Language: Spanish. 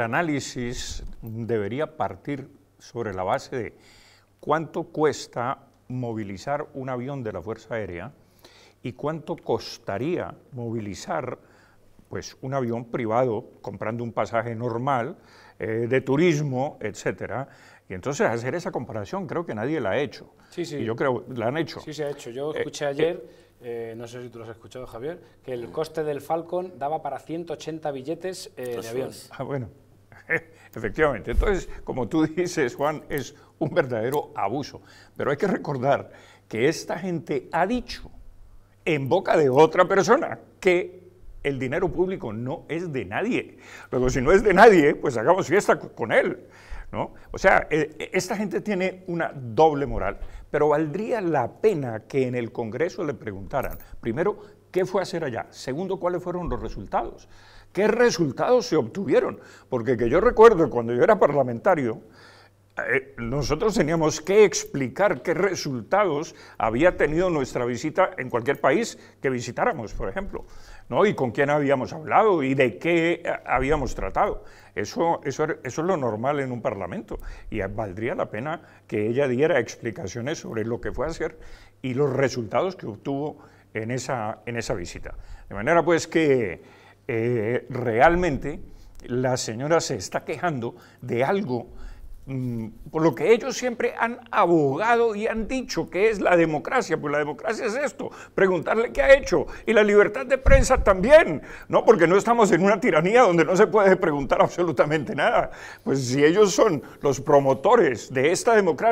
El análisis debería partir sobre la base de cuánto cuesta movilizar un avión de la Fuerza Aérea y cuánto costaría movilizar pues, un avión privado comprando un pasaje normal de turismo, etcétera. Y entonces hacer esa comparación creo que nadie la ha hecho. Sí, sí. Y yo creo que la han hecho. Sí, se ha hecho. Yo escuché ayer... no sé si tú lo has escuchado, Javier, que el coste del Falcon daba para 180 billetes de avión. Ah, bueno, efectivamente. Entonces, como tú dices, Juan, es un verdadero abuso. Pero hay que recordar que esta gente ha dicho, en boca de otra persona, que el dinero público no es de nadie. Luego, si no es de nadie, pues hagamos fiesta con él, ¿no? O sea, esta gente tiene una doble moral. Pero valdría la pena que en el Congreso le preguntaran, primero, ¿qué fue a hacer allá? Segundo, ¿cuáles fueron los resultados? ¿Qué resultados se obtuvieron? Porque que yo recuerdo, cuando yo era parlamentario, nosotros teníamos que explicar qué resultados había tenido nuestra visita en cualquier país que visitáramos, por ejemplo, ¿no? Y con quién habíamos hablado y de qué habíamos tratado. Eso es lo normal en un parlamento y valdría la pena que ella diera explicaciones sobre lo que fue a hacer y los resultados que obtuvo en esa visita. De manera pues que realmente la señora se está quejando de algo por lo que ellos siempre han abogado y han dicho que es la democracia, pues la democracia es esto, preguntarle qué ha hecho, y la libertad de prensa también, ¿no? Porque no estamos en una tiranía donde no se puede preguntar absolutamente nada, pues si ellos son los promotores de esta democracia,